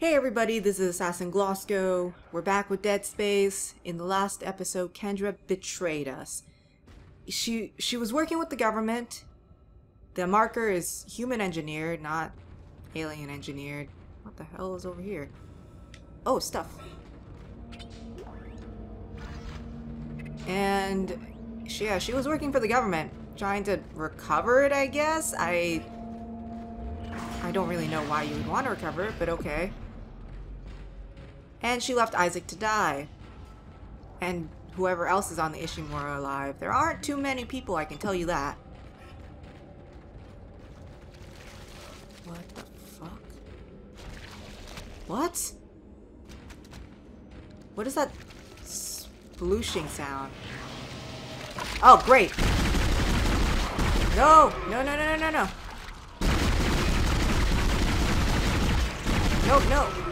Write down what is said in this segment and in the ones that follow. Hey everybody, this is Assassin Glasgow. We're back with Dead Space. In the last episode, Kendra betrayed us. She was working with the government. The marker is human engineered, not alien engineered. What the hell is over here? Oh, stuff. And she was working for the government, trying to recover it, I guess. I don't really know why you would want to recover it, but okay. And she left Isaac to die. And whoever else is on the Ishimura alive. There aren't too many people, I can tell you that. What the fuck? What? What is that splooshing sound? Oh, great! No! No, no, no, no, no, no! No, no!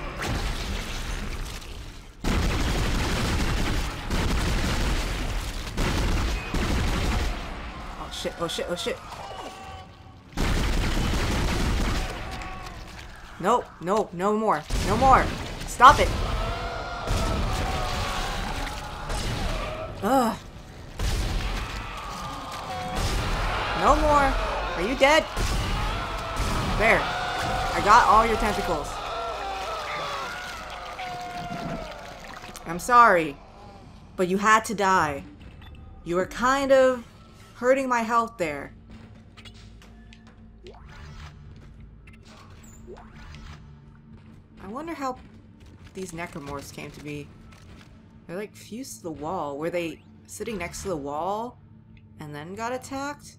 Oh shit, oh shit, oh shit! No, no, no more, no more! Stop it! Ugh! No more! Are you dead? There! I got all your tentacles. I'm sorry, but you had to die. You were kind of hurting my health there. I wonder how these Necromorphs came to be. They're like fused to the wall. Were they sitting next to the wall and then got attacked?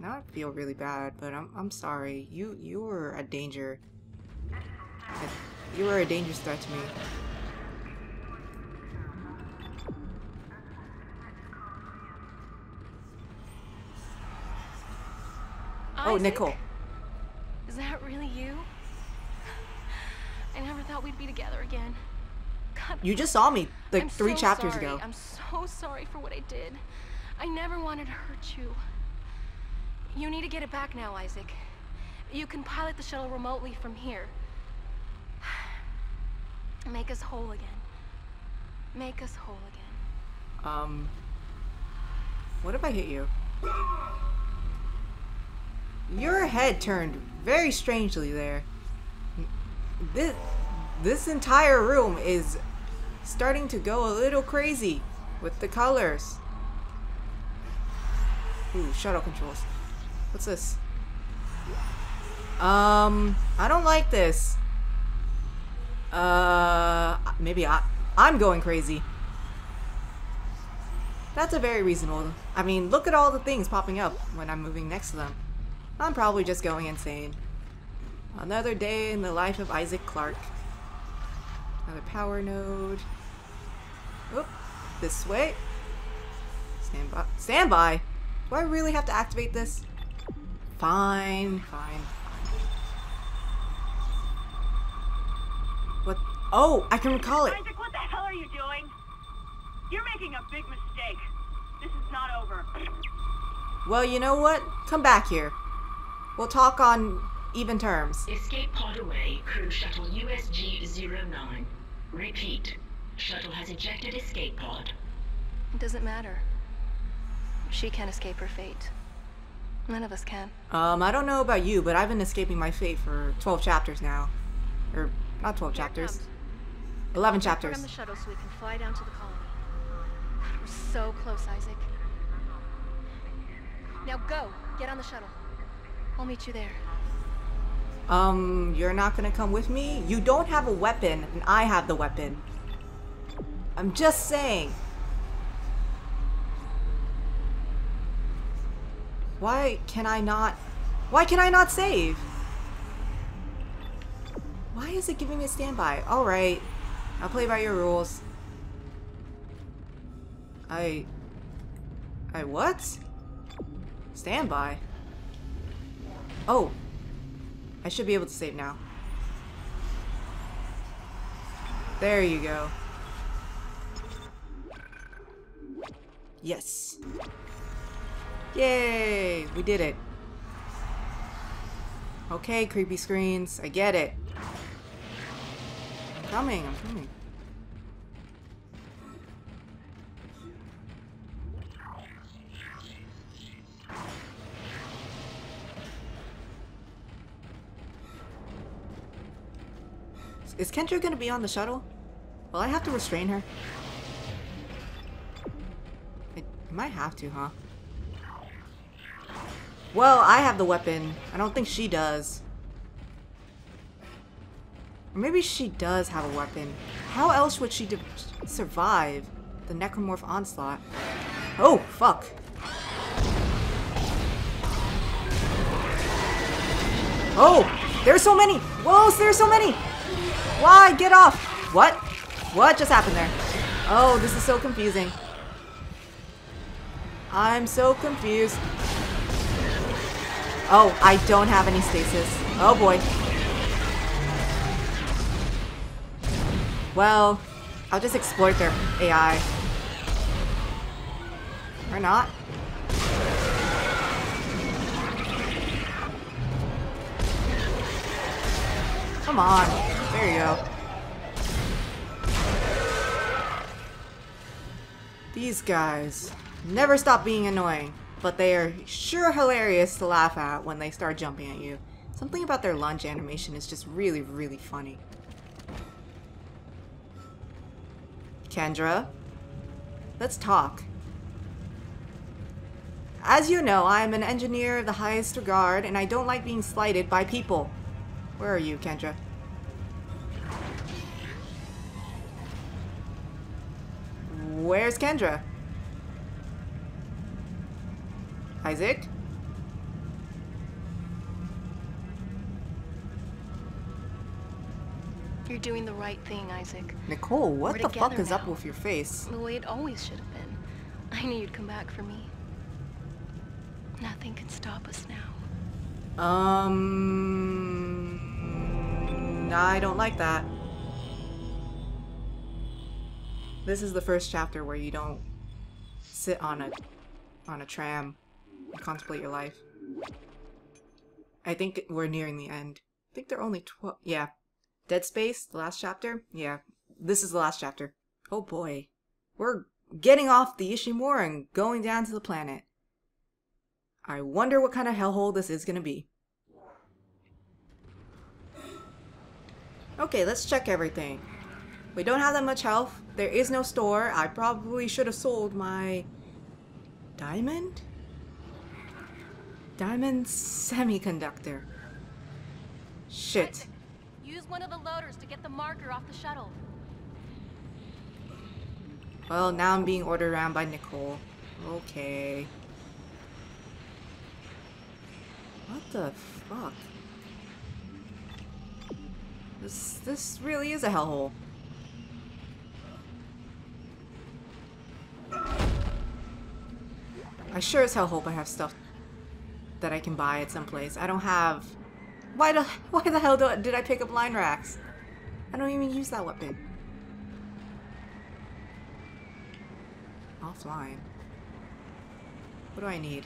Now I feel really bad, but I'm sorry. You were a danger. You were a dangerous threat to me. Isaac? Oh, Nicole. Is that really you? I never thought we'd be together again. God, you just saw me like three chapters ago. I'm so sorry for what I did. I never wanted to hurt you. You need to get it back now, Isaac. You can pilot the shuttle remotely from here. Make us whole again. Make us whole again. What if I hit you? Your head turned very strangely there. This entire room is starting to go a little crazy with the colors. Ooh, shuttle controls. What's this? I don't like this. Maybe I'm going crazy. That's a very reasonable. I mean, look at all the things popping up when I'm moving next to them. I'm probably just going insane. Another day in the life of Isaac Clarke. Another power node. Oop, this way. Stand by. Stand by. Do I really have to activate this? Fine, fine. Oh, I can recall it. Isaac, what the hell are you doing? You're making a big mistake. This is not over. Well, you know what? Come back here. We'll talk on even terms. Escape pod away, crew shuttle USG 09. Repeat, shuttle has ejected escape pod. It doesn't matter. She can't escape her fate. None of us can. I don't know about you, but I've been escaping my fate for 12 chapters now. Or not 12 chapters. 11 chapters. From the shuttle so we can fly down to the colony. God, we're so close, Isaac. Now go, get on the shuttle. I'll meet you there. You're not gonna come with me? You don't have a weapon, and I have the weapon. I'm just saying. Why can I not save? Why is it giving me a standby? Alright. I'll play by your rules. I what? Standby? Oh. I should be able to save now. There you go. Yes. Yay! We did it. Okay, creepy screens. I get it. I'm coming. I'm coming. Is Kendra gonna be on the shuttle? Will I have to restrain her? I might have to, huh? Well, I have the weapon. I don't think she does. Or maybe she does have a weapon. How else would she survive the necromorph onslaught? Oh, fuck. Oh, there's so many. Whoa, there's so many. Why? Get off. What? What just happened there? Oh, this is so confusing. I'm so confused. Oh, I don't have any stasis. Oh boy. Well, I'll just exploit their AI. Or not. Come on. There you go. These guys never stop being annoying. But they are sure hilarious to laugh at when they start jumping at you. Something about their lunge animation is just really, really funny. Kendra, let's talk. As you know, I am an engineer of the highest regard, and I don't like being slighted by people. Where are you, Kendra? Where's Kendra? Isaac? You're doing the right thing, Isaac. Nicole, what the fuck is up with your face? The way it always should have been. I knew you'd come back for me. Nothing can stop us now. I don't like that. This is the first chapter where you don't sit on a tram. Contemplate your life. I think we're nearing the end. I think they're only 12. Yeah. Dead Space, the last chapter? Yeah. This is the last chapter. Oh boy. We're getting off the Ishimura and going down to the planet. I wonder what kind of hellhole this is gonna be. Okay, let's check everything. We don't have that much health. There is no store. I probably should have sold my diamond? Diamond semiconductor. Shit. Isaac, use one of the loaders to get the marker off the shuttle. Well, now I'm being ordered around by Nicole. Okay. What the fuck? This really is a hellhole. I sure as hell hope I have stuff that I can buy at some place. I don't have... Why the hell did I pick up line racks? I don't even use that weapon. Offline. What do I need?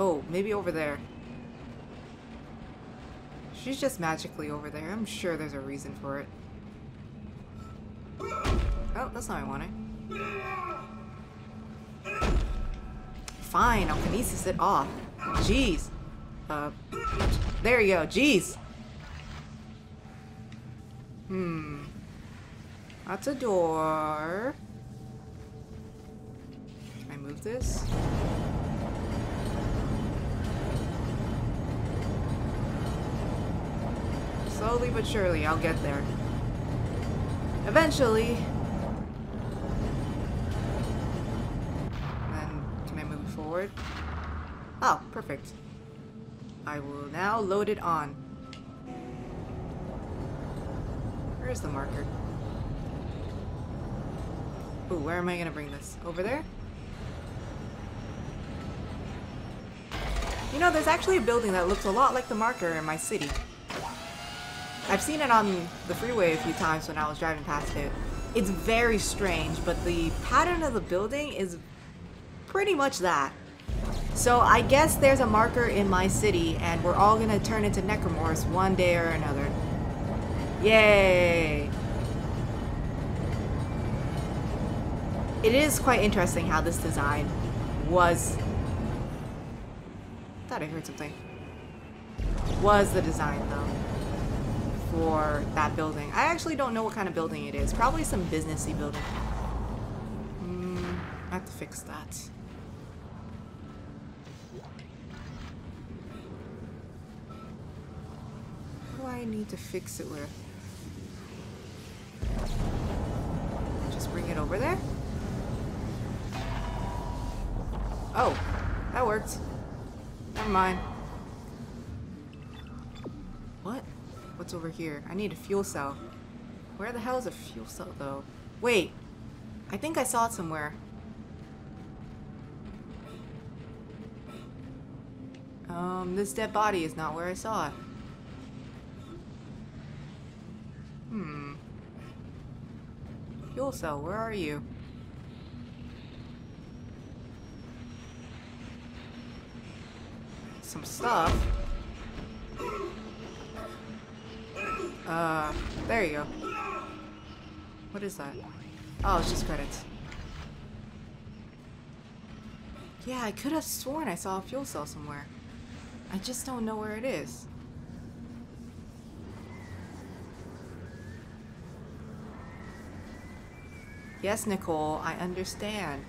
Oh, maybe over there. She's just magically over there. I'm sure there's a reason for it. Oh, that's not what I wanted. Fine, I'll kinesis it off. Jeez. There you go. Jeez. Hmm. That's a door. Can I move this? Slowly but surely, I'll get there. Eventually. Oh, perfect. I will now load it on. Where is the marker? Ooh, where am I gonna bring this? Over there? You know, there's actually a building that looks a lot like the marker in my city. I've seen it on the freeway a few times when I was driving past it. It's very strange, but the pattern of the building is pretty much that. So I guess there's a marker in my city, and we're all gonna turn into Necromorphs one day or another. Yay! It is quite interesting how this design was... I thought I heard something. Was the design, though, for that building. I actually don't know what kind of building it is. Probably some businessy building. I have to fix that. What do I need to fix it with? Just bring it over there. Oh, that worked. Never mind. What? What's over here? I need a fuel cell. Where the hell is a fuel cell, though? Wait. I think I saw it somewhere. This dead body is not where I saw it. Fuel cell, where are you? Some stuff. There you go. What is that? Oh, it's just credits. Yeah, I could have sworn I saw a fuel cell somewhere. I just don't know where it is. Yes, Nicole, I understand.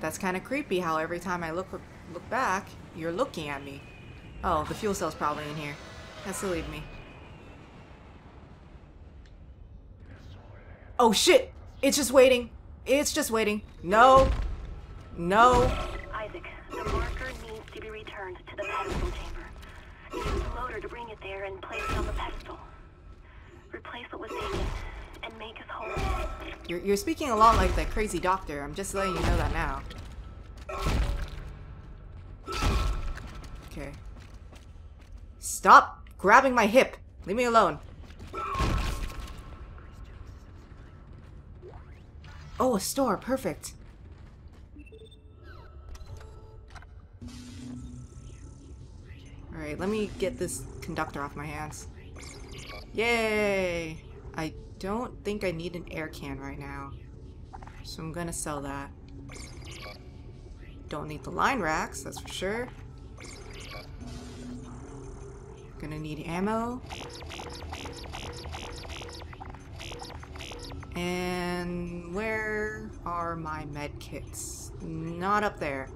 That's kind of creepy how every time I look back, you're looking at me. Oh, the fuel cell's probably in here. That's silly of me. Oh shit! It's just waiting. It's just waiting. No. No. Isaac, the marker needs to be returned to the pedestal chamber. Use the loader to bring it there and place it on the pedestal. Replace what was taken and make us whole. You're speaking a lot like that crazy doctor. I'm just letting you know that now. Okay. Stop grabbing my hip. Leave me alone. Oh, a store. Perfect. Alright, let me get this conductor off my hands. Yay! I don't think I need an air can right now. So I'm gonna sell that. Don't need the line racks, that's for sure. Gonna need ammo. And where are my med kits? Not up there.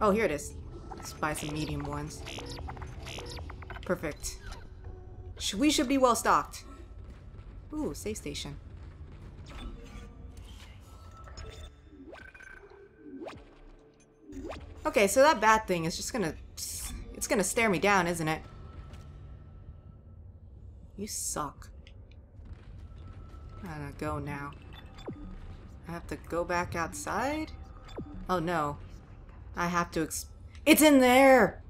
Oh, here it is. Let's buy some medium ones. Perfect. We should be well stocked. Ooh, safe station. Okay, so that bat thing is just gonna... It's gonna stare me down, isn't it? You suck. I'm gonna go now. I have to go back outside? Oh no. I have to It's in there!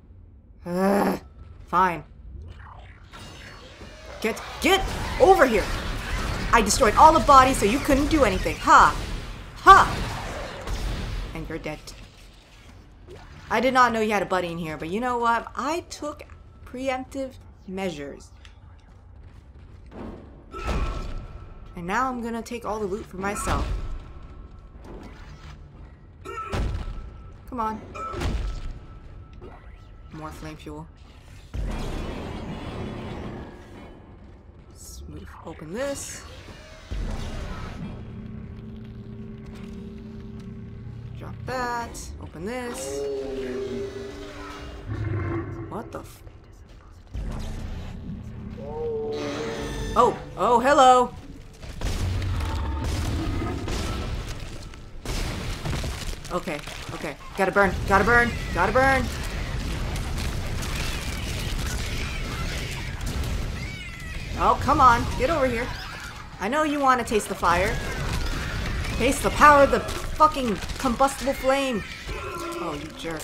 Ugh. Fine. Get over here! I destroyed all the bodies so you couldn't do anything. Ha! Ha! And you're dead. I did not know you had a buddy in here, but you know what? I took preemptive measures. And now I'm gonna take all the loot for myself. Come on. More flame fuel. Let's move. Open this. Drop that. Open this. What the f... Oh! Oh, hello! Okay, okay. Gotta burn, gotta burn, gotta burn! Oh, come on. Get over here. I know you want to taste the fire. Taste the power of the fucking combustible flame! Oh, you jerk.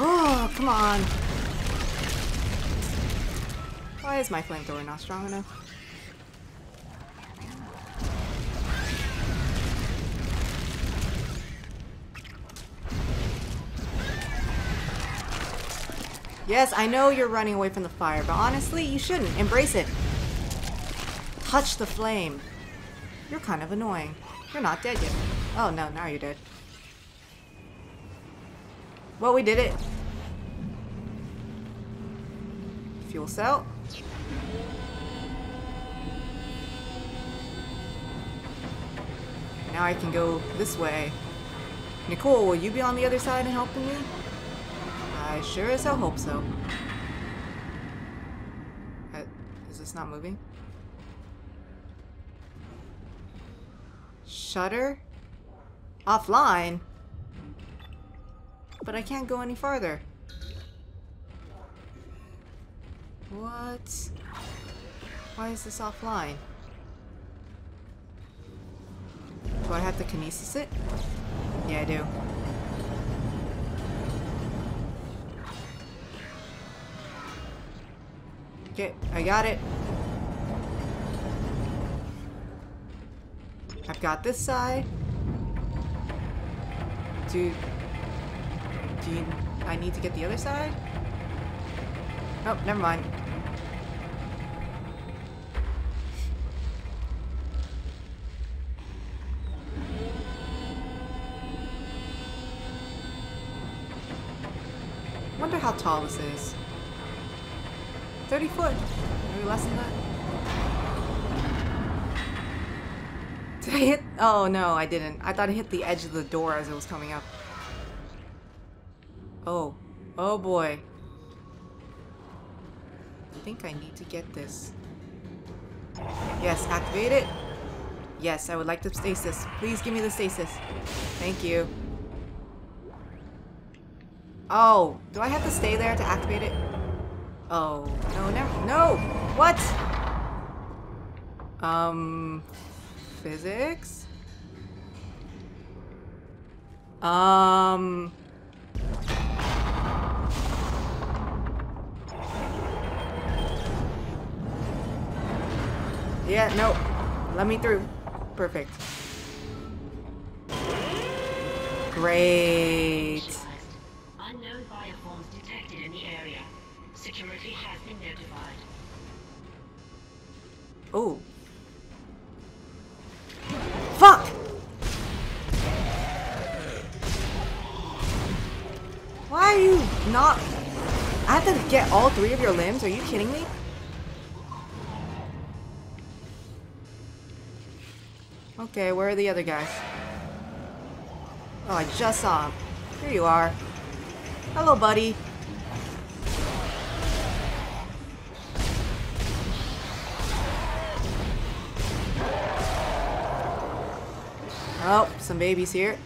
Oh, come on. Why is my flamethrower not strong enough? Yes, I know you're running away from the fire, but honestly, you shouldn't. Embrace it. Touch the flame. You're kind of annoying. You're not dead yet. Oh no, now you're dead. Well, we did it. Fuel cell. Now I can go this way. Nicole, will you be on the other side and helping me? I sure as hell hope so. Is this not moving? Shutter? Offline? But I can't go any farther. What? Why is this offline? Do I have to kinesis it? Yeah, I do. Okay, I got it. I've got this side. Do you, I need to get the other side? Oh, never mind. Wonder how tall this is. 30 foot. Maybe less than that. Did I hit? Oh no, I didn't. I thought it hit the edge of the door as it was coming up. Oh. Oh boy. I think I need to get this. Yes, activate it. Yes, I would like the stasis. Please give me the stasis. Thank you. Oh, do I have to stay there to activate it? Oh, no, never. No! What? Physics? Yeah, no. Let me through. Perfect. Great. Unknown bioforms detected in the area. Security has been notified. Oh. Fuck! Why are you not... I have to get all three of your limbs? Are you kidding me? Okay, where are the other guys? Oh, I just saw him. Here you are. Hello, buddy. Oh, some babies here.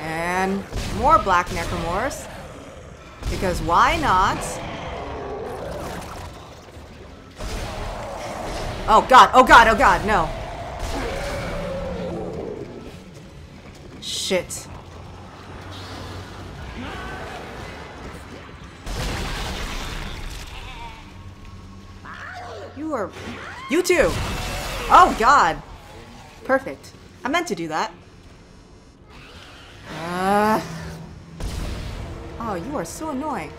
And more black necromorphs. Because why not? Oh god, oh god, oh god, no. Shit. You are... You too! Oh god! Perfect. I meant to do that. Oh, you are so annoying.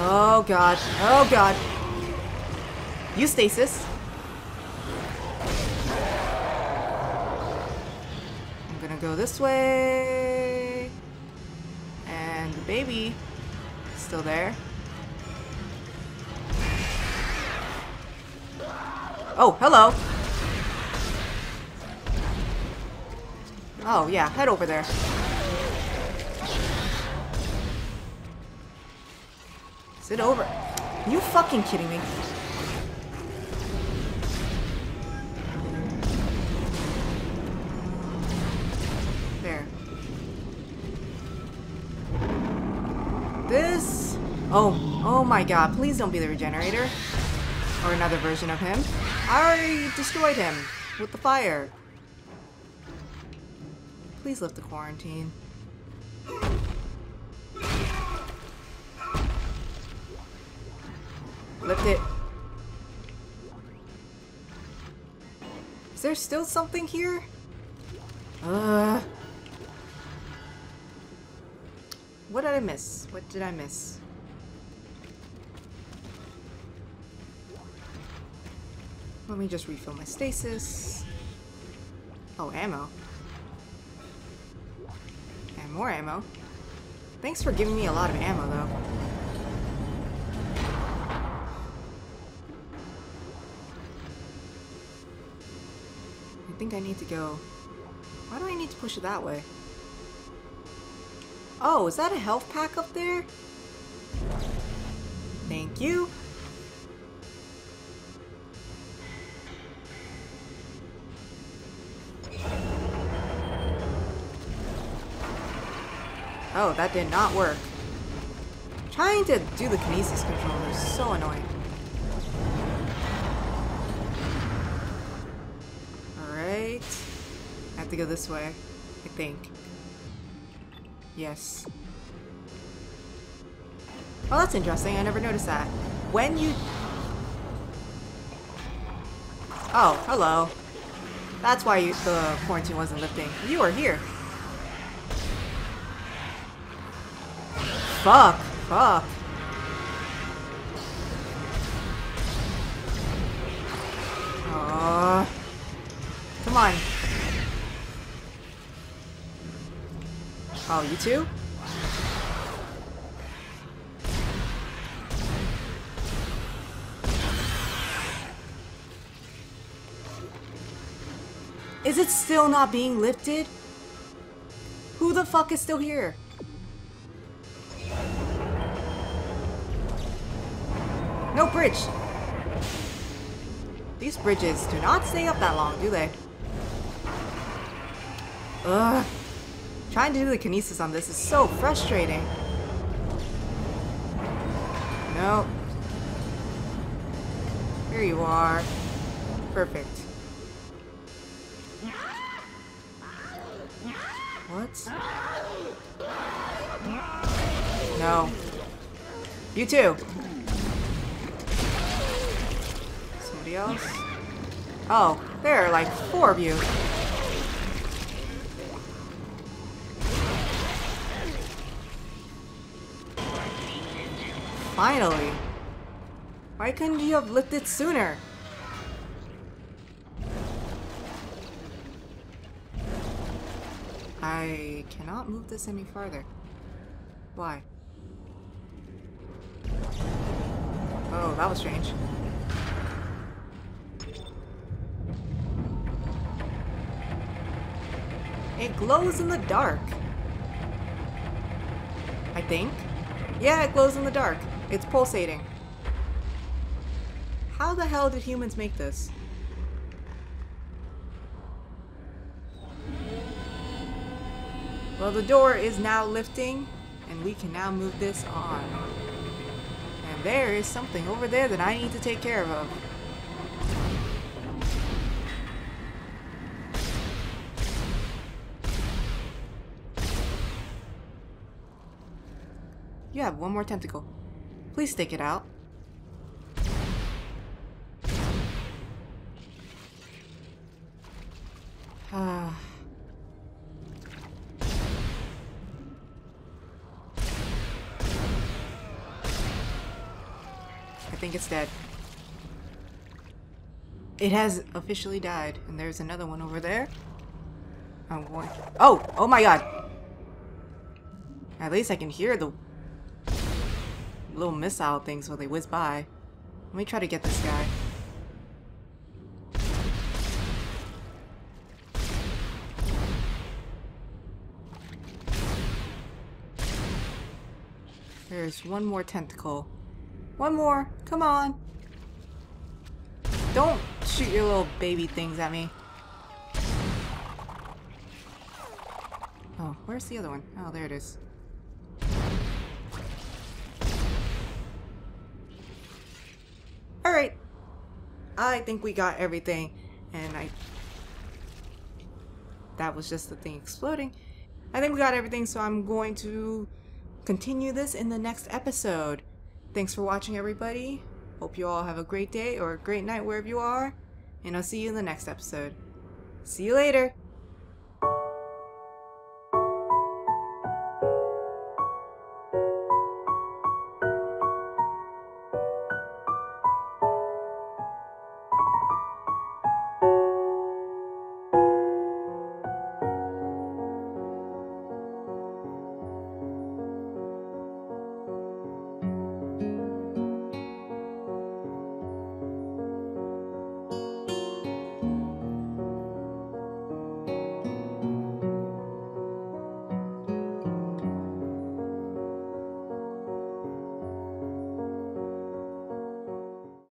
Oh god. Oh god. You stasis. I'm gonna go this way. And the baby is still there. Oh, hello. Oh, yeah, head over there. Is it over? Are you fucking kidding me? There. This... Oh, oh my god, please don't be the regenerator. Or another version of him. I already destroyed him with the fire. Please lift the quarantine. Lift it. Is there still something here? What did I miss? What did I miss? Let me just refill my stasis. Oh, ammo. And more ammo. Thanks for giving me a lot of ammo, though. I think I need to go... Why do I need to push it that way? Oh, is that a health pack up there? Thank you. Oh, that did not work. Trying to do the kinesis control is so annoying. Alright. I have to go this way, I think. Yes. Oh, that's interesting. I never noticed that. When you... Oh, hello. That's why the quarantine wasn't lifting. You are here. Fuck, fuck. Come on. Oh, you too? Is it still not being lifted? Who the fuck is still here? No bridge! These bridges do not stay up that long, do they? Ugh. Trying to do the kinesis on this is so frustrating. Nope. Here you are. Perfect. What? No. You too! Else? Oh, there are like four of you. Finally. Why couldn't you have lifted sooner? I cannot move this any farther. Why? Oh, that was strange. It glows in the dark. I think. Yeah, it glows in the dark. It's pulsating. How the hell did humans make this? Well, the door is now lifting, and we can now move this on. And there is something over there that I need to take care of. You have one more tentacle. Please stick it out. I think it's dead. It has officially died, and there's another one over there. I'm going. Oh! Oh my god! At least I can hear the little missile things when they whiz by. Let me try to get this guy. There's one more tentacle. One more! Come on! Don't shoot your little baby things at me. Oh, where's the other one? Oh, there it is. Alright, I think we got everything, and that was just the thing exploding. I think we got everything, so I'm going to continue this in the next episode. Thanks for watching, everybody. Hope you all have a great day or a great night wherever you are, and I'll see you in the next episode. See you later!